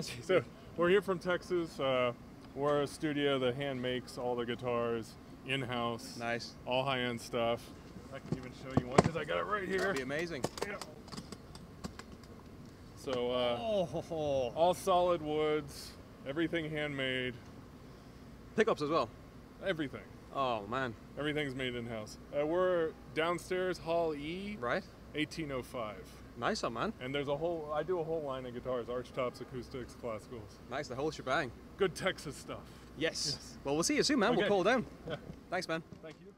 So we're here from Texas. We're a studio that hand makes all the guitars in-house. Nice. All high-end stuff. I can even show you one because I got it right here. That'd be amazing. Yeah. So all solid woods, everything handmade. Pickups as well. Everything. Oh man. Everything's made in-house. We're downstairs, Hall E. Right. 1805. Nice, man. And there's I do a whole line of guitars, archtops, acoustics, classicals. Nice, the whole shebang. Good Texas stuff. Yes. Well, we'll see you soon, man. Okay. We'll call down. Yeah. Thanks, man. Thank you.